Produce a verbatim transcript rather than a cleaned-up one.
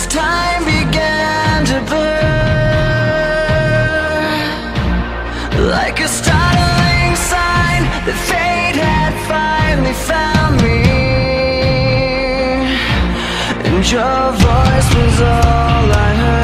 as time began to burn, like a startling sign that fate had finally found me, and your voice was all I heard.